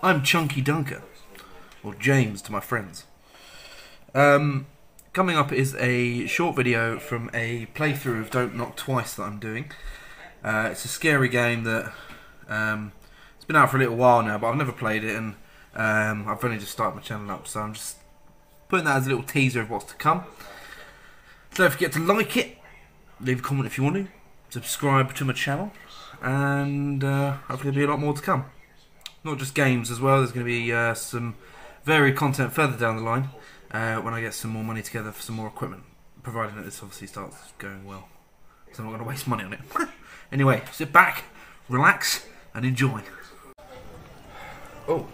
I'm Chunky Dunker, or James to my friends. Coming up is a short video from a playthrough of Don't Knock Twice that I'm doing. It's a scary game that it's been out for a little while now, but I've never played it, and I've only just started my channel up, so I'm just putting that as a little teaser of what's to come. Don't forget to like it, leave a comment if you want to, subscribe to my channel, and hopefully there'll be a lot more to come. Not just games as well, there's going to be some varied content further down the line when I get some more money together for some more equipment, providing that this obviously starts going well, so I'm not going to waste money on it. Anyway, sit back, relax, and enjoy. Oh.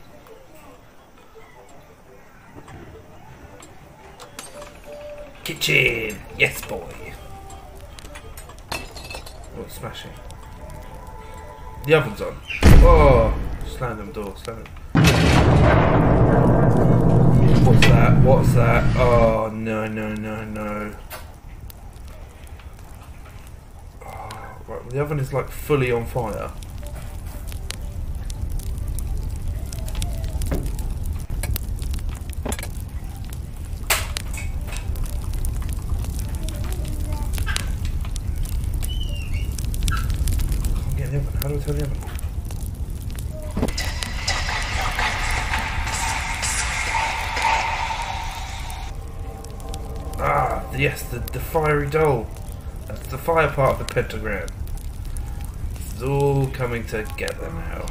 Kitchen! Yes, boy! Oh, it's smashing. The oven's on. Oh! Slam them door, slam them. What's that? What's that? Oh, no, no, no, no. Oh, right, the oven is like fully on fire. How do I tell the oven? Ah, yes, the fiery doll. That's the fire part of the pentagram. It's all coming together now.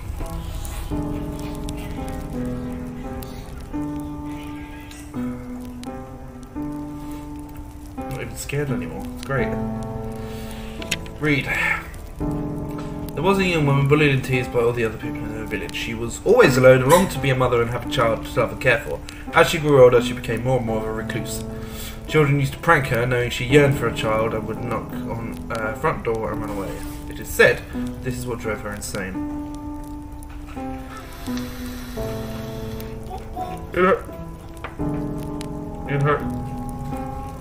I'm not even scared anymore. It's great. Read. There was a young woman bullied and teased by all the other people in her village. She was always alone and longed to be a mother and have a child to love and care for. As she grew older, she became more and more of a recluse. Children used to prank her, knowing she yearned for a child, and would knock on her front door and run away. It is said this is what drove her insane.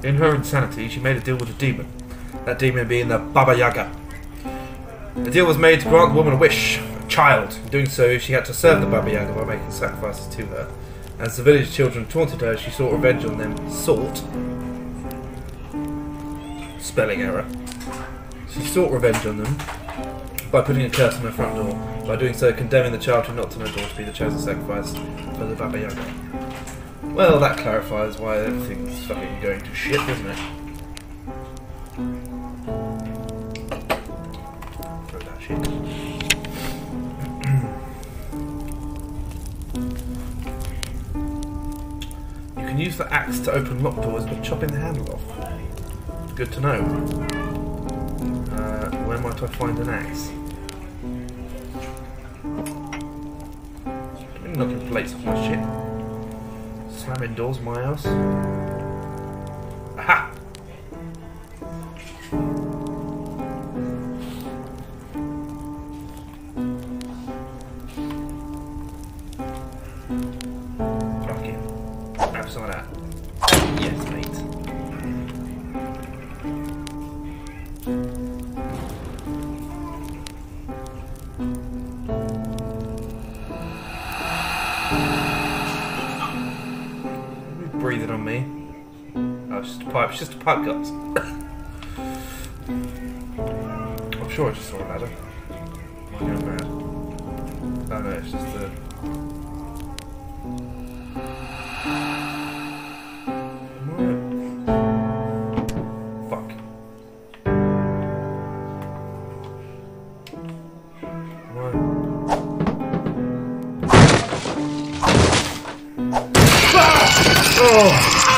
In her insanity, she made a deal with a demon. That demon being the Baba Yaga. The deal was made to grant the woman a wish, a child. In doing so, she had to serve the Baba Yaga by making sacrifices to her. As the village children taunted her, she sought revenge on them. Spelling error. She sought revenge on them by putting a curse on her front door. By doing so, condemning the child who knocked on her door to be the chosen sacrifice for the Baba Yaga. Well, that clarifies why everything's fucking going to shit, doesn't it? You can use the axe to open locked doors by chopping the handle off. Good to know. Where might I find an axe? I've been knocking plates off my shit. Slamming doors in my house. Aha! Some of that. Yes, mate. Breathe it on me. Oh, it's just a pipe. It's just a pipe, guys. I'm sure it's just a ladder. I'm going mad. Oh no, it's just the. Oh!